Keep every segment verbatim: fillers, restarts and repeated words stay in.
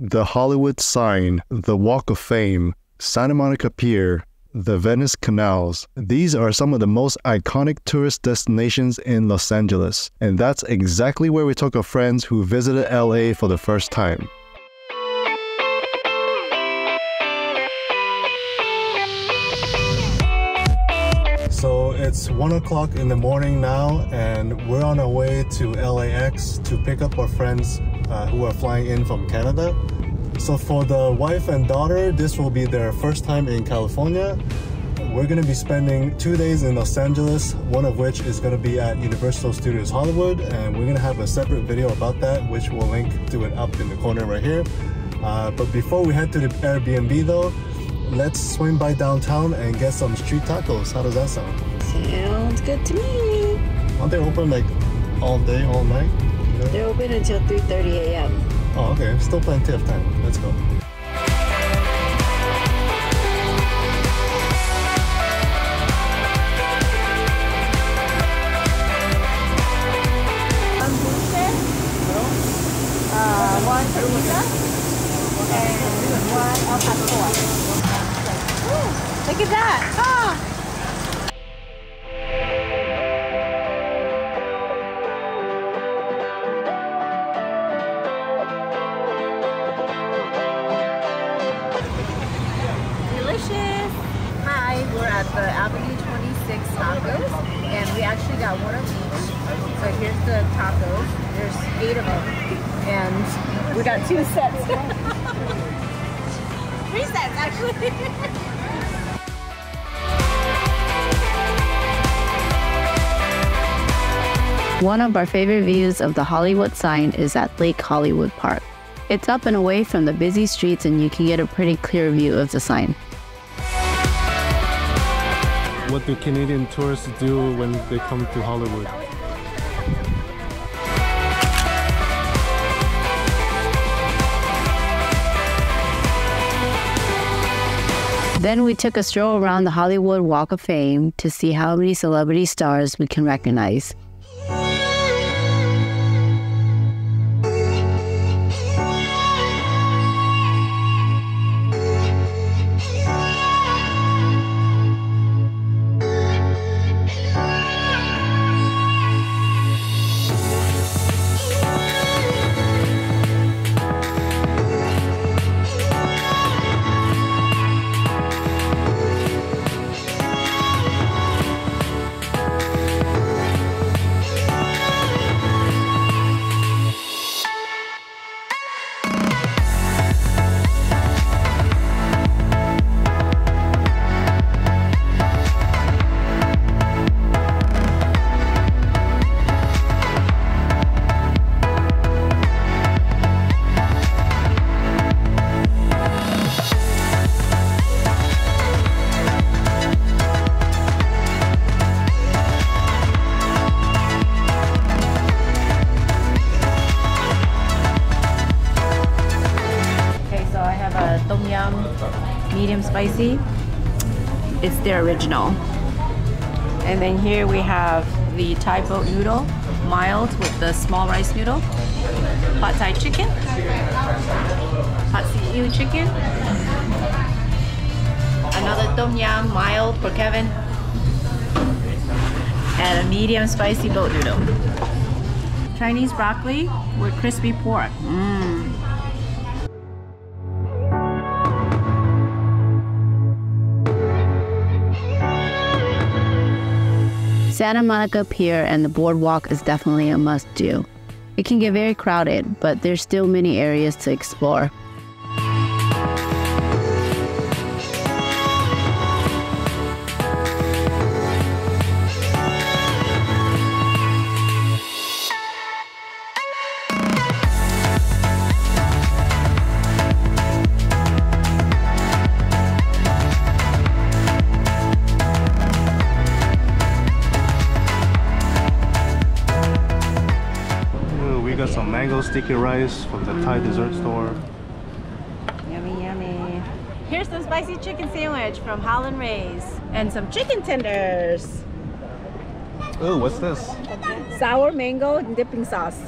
the Hollywood Sign, the Walk of Fame, Santa Monica Pier, the Venice Canals. These are some of the most iconic tourist destinations in Los Angeles. And that's exactly where we took our friends who visited L A for the first time. So it's one o'clock in the morning now, and we're on our way to L A X to pick up our friends uh, who are flying in from Canada. So for the wife and daughter, this will be their first time in California. We're going to be spending two days in Los Angeles, one of which is going to be at Universal Studios Hollywood, and we're going to have a separate video about that, which we'll link to it up in the corner right here. Uh, but before we head to the Airbnb though, let's swing by downtown and get some street tacos. How does that sound? Sounds good to me. Aren't they open like all day, all night? Yeah. They're open until three thirty A M Oh, okay. Still plenty of time. Let's go. One pizza, uh, one pizza, and one al pastor. Look at that! Ah! And we got two sets. Three sets, actually. One of our favorite views of the Hollywood Sign is at Lake Hollywood Park. It's up and away from the busy streets, and you can get a pretty clear view of the sign. What do Canadian tourists do when they come to Hollywood? Then we took a stroll around the Hollywood Walk of Fame to see how many celebrity stars we can recognize. Medium spicy. It's their original. And then here we have the Thai boat noodle, mild with the small rice noodle, pad Thai chicken, pad see ew chicken, another tom yum mild for Kevin, and a medium spicy boat noodle. Chinese broccoli with crispy pork. Mm. Santa Monica Pier and the boardwalk is definitely a must-do. It can get very crowded, but there's still many areas to explore. Sticky rice from the mm. Thai dessert store. Yummy, yummy. Here's some spicy chicken sandwich from Holland Ray's. And some chicken tenders. Oh, what's this? Sour mango dipping sauce.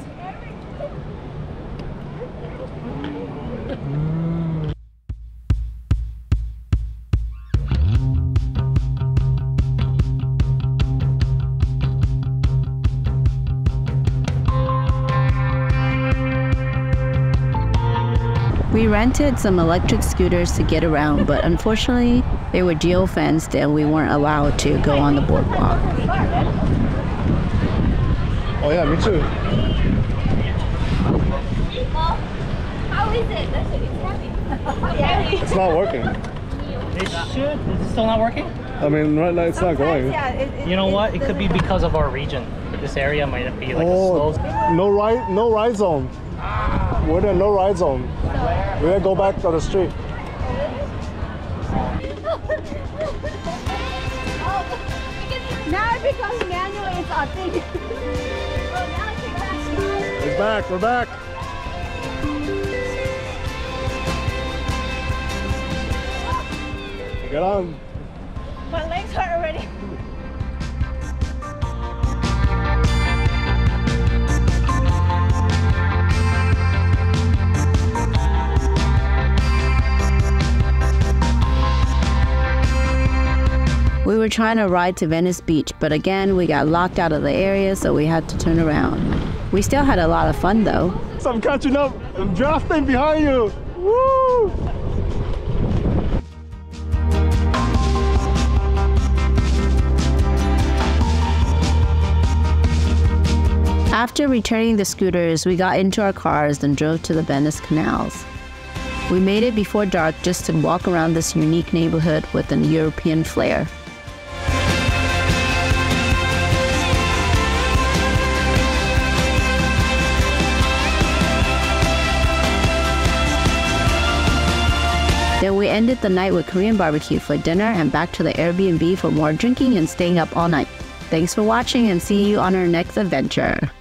We rented some electric scooters to get around, but unfortunately, they were geo-fenced and we weren't allowed to go on the boardwalk. Oh yeah, me too. How is it? That's it. It's heavy. It's not working. It should. Is it still not working? I mean, right now it's Sometimes, not going. Yeah, it, it, you know it, what? It could be because of our region. This area might be like oh, a slow. No ride, no ride zone. Ah. We're in a no ride zone. No. We're gonna go back to the street. Now it becomes manual. It's our thing. We're back. We're back. Get on. My legs hurt already. We were trying to ride to Venice Beach, but again, we got locked out of the area, so we had to turn around. We still had a lot of fun, though. So I'm catching up. I'm drafting behind you. Woo! After returning the scooters, we got into our cars and drove to the Venice Canals. We made it before dark just to walk around this unique neighborhood with an European flair. Then we ended the night with Korean barbecue for dinner and back to the Airbnb for more drinking and staying up all night. Thanks for watching and see you on our next adventure.